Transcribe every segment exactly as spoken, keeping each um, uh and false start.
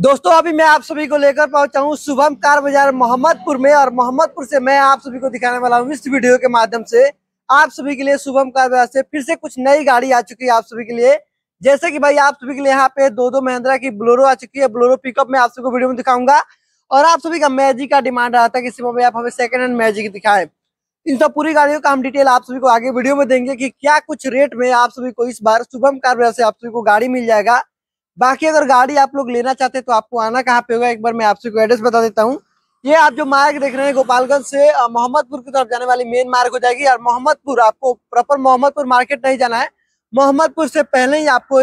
दोस्तों अभी मैं आप सभी को लेकर पहुंचा हूं शुभम कार बाजार मोहम्मदपुर में, और मोहम्मदपुर से मैं आप सभी को दिखाने वाला हूं इस वीडियो के माध्यम से आप सभी के लिए शुभम कार बाजार से फिर से कुछ नई गाड़ी आ चुकी है आप सभी के लिए। जैसे कि भाई आप सभी के लिए यहाँ पे दो दो महिंद्रा की बोलेरो आ चुकी है, बोलेरो पिकअप में आप सभी को वीडियो में दिखाऊंगा। और आप सभी का मैजिक का डिमांड रहा था कि शिवम भाई आप हमें सेकंड हैंड मैजिक दिखाएं। इन सब पूरी गाड़ियों का हम डिटेल आप सभी को आगे वीडियो में देंगे कि क्या कुछ रेट में आप सभी को इस बार शुभम कार बाजार से आप सभी को गाड़ी मिल जाएगा। बाकी अगर गाड़ी आप लोग लेना चाहते हैं तो आपको आना कहाँ पे होगा, एक बार मैं आप सभी को एड्रेस बता देता हूँ। ये आप जो मार्ग देख रहे हैं गोपालगंज से मोहम्मदपुर की तरफ जाने वाली मेन मार्ग हो जाएगी, और मोहम्मदपुर आपको प्रॉपर मोहम्मदपुर मार्केट नहीं जाना है, मोहम्मदपुर से पहले ही आपको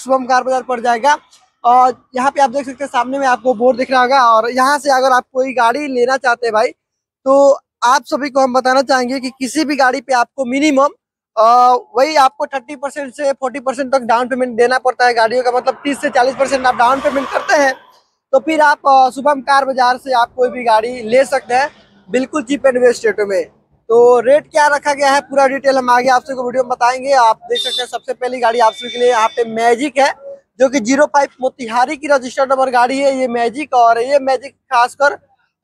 शुभम कार बाजार पड़ जाएगा। और यहाँ पे आप देख सकते हैं सामने में आपको बोर्ड दिख रहा होगा, और यहाँ से अगर आप कोई गाड़ी लेना चाहते हैं भाई तो आप सभी को हम बताना चाहेंगे कि किसी भी गाड़ी पे आपको मिनिमम वही आपको तीस परसेंट से चालीस परसेंट तक डाउन पेमेंट देना पड़ता है गाड़ियों का, मतलब तीस से चालीस परसेंट आप डाउन पेमेंट करते हैं तो फिर आप शुभम कार बाजार से आप कोई भी गाड़ी ले सकते हैं बिल्कुल चीप एंड बेस्ट रेटों में। तो रेट क्या रखा गया है पूरा डिटेल हम आगे आप सभी को वीडियो में बताएंगे। आप देख सकते हैं सबसे पहली गाड़ी आप सभी के लिए यहाँ पे मैजिक है, जो कि जीरो फाइव मोतिहारी की रजिस्टर्ड नंबर गाड़ी है ये मैजिक। और ये मैजिक खासकर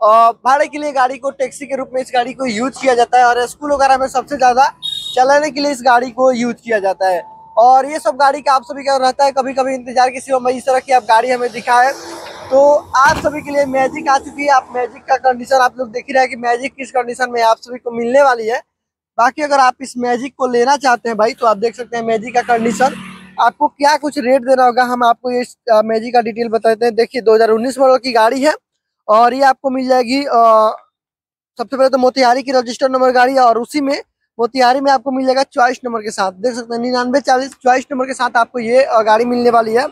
भाड़े के लिए गाड़ी को टैक्सी के रूप में इस गाड़ी को यूज किया जाता है, और स्कूल वगैरह में सबसे ज्यादा चलाने के लिए इस गाड़ी को यूज किया जाता है। और ये सब गाड़ी का आप सभी का रहता है कभी कभी इंतजार कि शिवम भाई इस तरह की आप गाड़ी हमें दिखाएं, तो आप सभी के लिए मैजिक आ चुकी है। आप मैजिक का कंडीशन आप लोग देख ही रहे हैं कि मैजिक किस कंडीशन में आप सभी को मिलने वाली है। बाकी अगर आप इस मैजिक को लेना चाहते हैं भाई तो आप देख सकते हैं मैजिक का कंडीशन आपको क्या कुछ रेट देना होगा, हम आपको ये मैजिक का डिटेल बताते हैं। देखिए दो हज़ार उन्नीस मॉडल की गाड़ी है, और ये आपको मिल जाएगी आ, सबसे पहले तो मोतिहारी की रजिस्टर्ड नंबर गाड़ी है, और उसी में मोतिहारी में आपको मिल जाएगा चॉइस नंबर के साथ, देख सकते हैं निन्यानवे चालीस चॉइस नंबर के साथ आपको ये गाड़ी मिलने वाली है।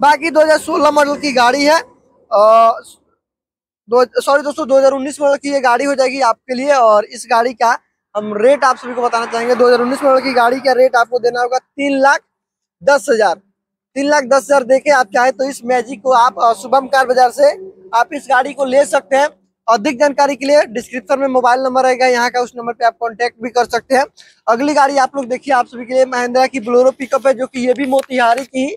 बाकी दो हज़ार सोलह मॉडल की गाड़ी है, सॉरी दोस्तों दो हज़ार उन्नीस मॉडल की ये गाड़ी हो जाएगी आपके लिए, और इस गाड़ी का हम रेट आप सभी को बताना चाहेंगे। दो हज़ार उन्नीस मॉडल की गाड़ी का रेट आपको देना होगा तीन लाख दस हजार तीन लाख दस हजार देके आप चाहे तो इस मैजिक को आप शुभम कार बाजार से आप इस गाड़ी को ले सकते हैं। अधिक जानकारी के लिए डिस्क्रिप्शन में मोबाइल नंबर रहेगा यहाँ का, उस नंबर पे आप कांटेक्ट भी कर सकते हैं। अगली गाड़ी आप लोग देखिए आप सभी के लिए महिंद्रा की बोलेरो पिकअप है, जो कि ये भी मोतिहारी की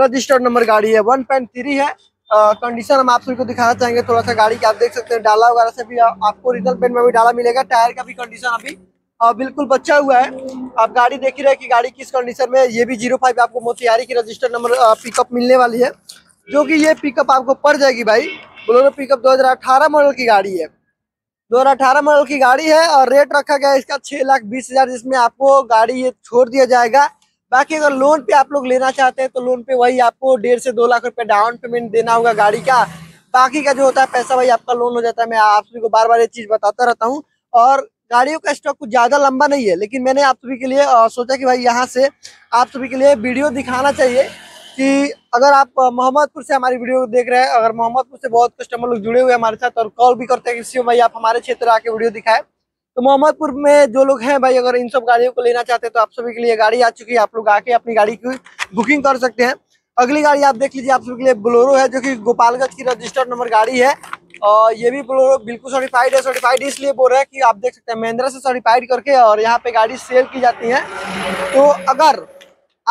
रजिस्टर्ड नंबर गाड़ी है, वन पॉइंट थ्री है। कंडीशन हम आप सभी को दिखाना चाहेंगे थोड़ा सा गाड़ी का, आप देख सकते हैं डाला वगैरह से भी आपको रिजल पेंट में भी डाला मिलेगा। टायर का भी कंडीशन अभी आ, बिल्कुल बच्चा हुआ है, आप गाड़ी देख ही रहे कि गाड़ी किस कंडीशन में। ये भी जीरो फाइव आपको मोतिहारी की रजिस्टर्ड नंबर पिकअप मिलने वाली है, जो कि ये पिकअप आपको पड़ जाएगी भाई बोलेरो पिकअप दो हज़ार अठारह मॉडल की गाड़ी है, दो हज़ार अठारह मॉडल की गाड़ी है। और रेट रखा गया इसका छह लाख बीस हजार, जिसमें आपको गाड़ी ये छोड़ दिया जाएगा। बाकी अगर लोन पे आप लोग लेना चाहते हैं तो लोन पे वही आपको डेढ़ से दो लाख रुपए डाउन पेमेंट देना होगा गाड़ी का, बाकी का जो होता है पैसा वही आपका लोन हो जाता है। मैं आप सभी को बार बार ये चीज बताता रहता हूँ, और गाड़ियों का स्टॉक कुछ ज्यादा लंबा नहीं है, लेकिन मैंने आप सभी के लिए सोचा कि भाई यहाँ से आप सभी के लिए वीडियो दिखाना चाहिए कि अगर आप मोहम्मदपुर से हमारी वीडियो देख रहे हैं, अगर मोहम्मदपुर से बहुत कस्टमर लोग जुड़े हुए हैं हमारे साथ और कॉल भी करते हैं कि शिवम भाई आप हमारे क्षेत्र आके वीडियो दिखाएं, तो मोहम्मदपुर में जो लोग हैं भाई अगर इन सब गाड़ियों को लेना चाहते हैं तो आप सभी के लिए गाड़ी आ चुकी है, आप लोग आके अपनी गाड़ी की बुकिंग कर सकते हैं। अगली गाड़ी आप देख लीजिए आप सभी के लिए बोलेरो है, जो कि गोपालगंज की रजिस्टर्ड नंबर गाड़ी है, और ये भी बोलेरो बिल्कुल सर्टिफाइड है। सर्टिफाइड इसलिए बोल रहे हैं कि आप देख सकते हैं महिंद्रा से सर्टिफाइड करके और यहाँ पे गाड़ी सेल की जाती है। तो अगर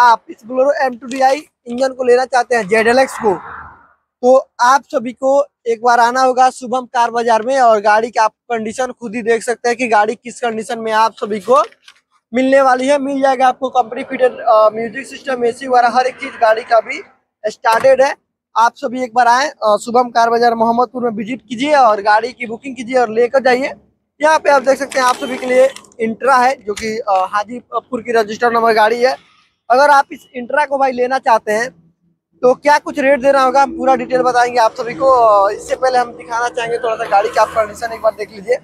आप इस Bolero M two D I engine को लेना चाहते हैं जेड एल एक्स को, तो आप सभी को एक बार आना होगा शुभम कार बाजार में, और गाड़ी का आप कंडीशन खुद ही देख सकते हैं कि गाड़ी किस कंडीशन में आप सभी को मिलने वाली है। मिल जाएगा आपको company fitted music system, AC वगैरह हर एक चीज गाड़ी का भी स्टार्टेड है। आप सभी एक बार आए शुभम कार बाजार मोहम्मदपुर में विजिट कीजिए और गाड़ी की बुकिंग कीजिए और लेकर जाइए। यहाँ पे आप देख सकते हैं आप सभी के लिए इंट्रा है, जो कि हाजीपुर की रजिस्टर्ड नंबर गाड़ी है। अगर आप इस इंट्रा को भाई लेना चाहते हैं तो क्या कुछ रेट देना होगा हम पूरा डिटेल बताएंगे आप सभी को। इससे पहले हम दिखाना चाहेंगे थोड़ा सा गाड़ी का आप कंडीशन एक बार देख लीजिए।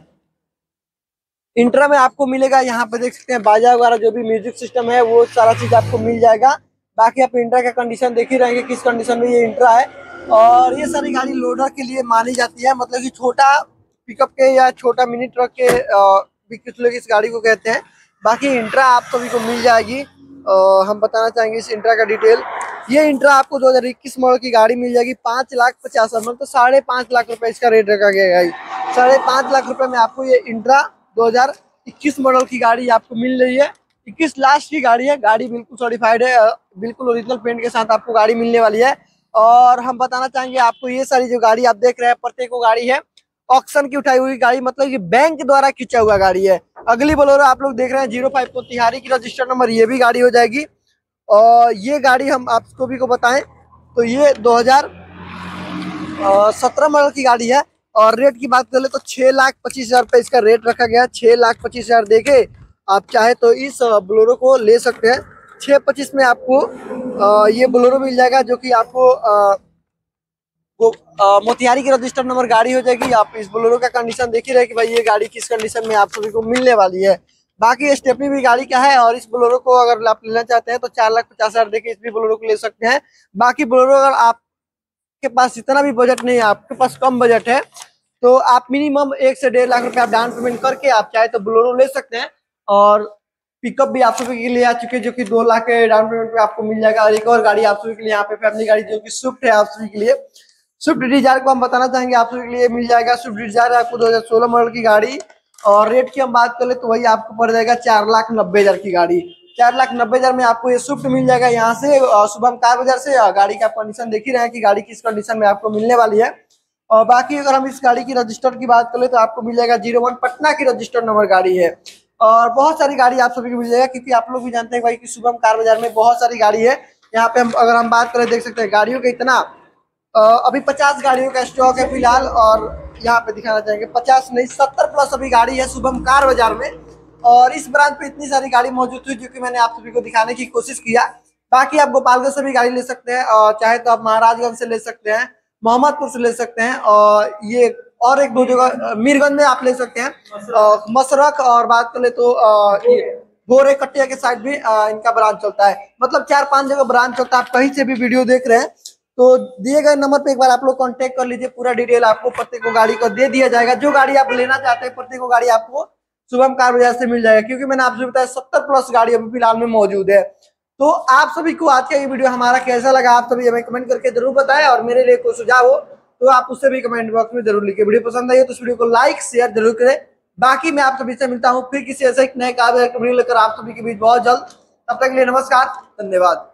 इंट्रा में आपको मिलेगा यहाँ पे देख सकते हैं बाजा वगैरह जो भी म्यूजिक सिस्टम है वो सारा चीज आपको मिल जाएगा। बाकी आप इंट्रा का कंडीशन देख ही रहेंगे किस कंडीशन में ये इंट्रा है। और ये सारी गाड़ी लोडर के लिए मानी जाती है, मतलब कि छोटा पिकअप के या छोटा मिनी ट्रक के भी कुछ लोग इस गाड़ी को कहते हैं। बाकी इंट्रा आप सभी को मिल जाएगी, हम बताना चाहेंगे इस इंट्रा का डिटेल। ये इंट्रा आपको दो हजार इक्कीस मॉडल की गाड़ी मिल जाएगी पाँच लाख पचास हजार मतलब साढ़े पाँच लाख रुपये इसका रेट रखा गया है। साढ़े पाँच लाख रुपये में आपको ये इंट्रा दो हज़ार इक्कीस मॉडल की गाड़ी आपको मिल रही है। इक्कीस लास्ट की गाड़ी है, गाड़ी बिल्कुल सर्टिफाइड है, बिल्कुल ओरिजिनल पेंट के साथ आपको गाड़ी मिलने वाली है। और हम बताना चाहेंगे आपको ये सारी जो गाड़ी आप देख रहे हैं प्रत्येक वो गाड़ी है ऑक्शन की उठाई हुई गाड़ी, मतलब कि बैंक द्वारा खींचा हुआ गाड़ी है। अगली बोलेरो आप लोग देख रहे हैं जीरो फाइव को तिहारी की रजिस्टर्ड नंबर ये भी गाड़ी हो जाएगी। और ये गाड़ी हम आपको भी को बताएं तो ये दो हजार सत्रह मॉडल की गाड़ी है और रेट की बात कर ले तो छह लाख पच्चीस हजार रुपये इसका रेट रखा गया है। छह लाख पच्चीस हजार देके आप चाहे तो इस बोलेरो को ले सकते हैं। छः पच्चीस में आपको ये बोलेरो मिल जाएगा जो कि आपको वो मोतिहारी की रजिस्टर्ड नंबर गाड़ी हो जाएगी। आप इस बोलेरो का कंडीशन देख ही रहे कि भाई ये गाड़ी किस कंडीशन में आप सभी को मिलने वाली है। बाकी स्टेपनी भी गाड़ी क्या है और इस बोलेरो को अगर आप लेना चाहते हैं तो चार लाख पचास हजार देके इस भी बोलेरो को ले सकते हैं। बाकी बोलेरो अगर आपके पास इतना भी बजट नहीं है, आपके पास कम बजट है, तो आप मिनिमम एक से डेढ़ लाख रुपए आप डाउन पेमेंट करके आप चाहे तो बोलेरो ले सकते हैं। और पिकअप भी आप सभी के लिए आ चुके हैं जो कि दो लाख के डाउन पेमेंट पे आपको मिल जाएगा। और एक और गाड़ी आप सभी के लिए यहाँ पे फैमिली गाड़ी जो कि स्विफ्ट है आप सभी के लिए, स्विफ्ट डिजायर को हम बताना चाहेंगे आप सभी के लिए मिल जाएगा। स्विफ्ट डिजायर आपको दो हजार सोलह मॉडल की गाड़ी और रेट की हम बात कर ले तो वही आपको पड़ जाएगा चार लाख नब्बे हजार की गाड़ी। चार लाख नब्बे हजार में आपको ये स्विफ्ट मिल जाएगा यहाँ से शुभम कार बाजार से। गाड़ी का कंडीशन देख ही रहे हैं कि गाड़ी किस कंडीशन में आपको मिलने वाली है। और बाकी अगर हम इस गाड़ी की रजिस्टर्ड की बात कर ले तो आपको मिल जाएगा जीरो वन पटना की रजिस्टर्ड नंबर गाड़ी है। और बहुत सारी गाड़ी आप सभी को मिल जाएगा क्योंकि आप लोग भी जानते हैं भाई कि शुभम कार बाजार में बहुत सारी गाड़ी है। यहाँ पे हम अगर हम बात करें देख सकते हैं गाड़ियों का इतना अभी पचास गाड़ियों का स्टॉक है फिलहाल। और यहाँ पे दिखाना चाहेंगे पचास नहीं सत्तर प्लस अभी गाड़ी है शुभम कार बाजार में। और इस ब्रांच पे इतनी सारी गाड़ी मौजूद थी जो कि मैंने आप सभी को दिखाने की कोशिश किया। बाकी आप गोपालगंज से भी गाड़ी ले सकते हैं और चाहे तो आप महाराजगंज से ले सकते हैं, मोहम्मदपुर से ले सकते हैं और ये और एक दो जगह मीरगंज में आप ले सकते हैं मसरख। और बात कर ले तो भोरे कटिया के साइड भी इनका ब्रांच चलता है, मतलब चार पांच जगह ब्रांच चलता है। आप कहीं से भी वीडियो देख रहे हैं तो दिए गए नंबर पे एक बार आप लोग कांटेक्ट कर लीजिए। पूरा डिटेल आपको प्रत्येक गाड़ी को दे दिया जाएगा। जो गाड़ी आप लेना चाहते हैं प्रत्येक गाड़ी आपको शुभम कार बाजार से मिल जाएगा क्योंकि मैंने आपसे बताया सत्तर प्लस गाड़ी अभी फिलहाल में मौजूद है। तो आप सभी को आज का ये वीडियो हमारा कैसा लगा आप सभी हमें कमेंट करके जरूर बताएं। और मेरे लिए कोई सुझाव हो तो आप उससे भी कमेंट बॉक्स में जरूर लिखिए। वीडियो पसंद आई हो तो इस वीडियो को लाइक शेयर जरूर करें। बाकी मैं आप सभी से मिलता हूँ फिर किसी ऐसे एक नए कार बाजार का वीडियो लेकर आप सभी के बीच बहुत जल्द। तब तक के लिए नमस्कार, धन्यवाद।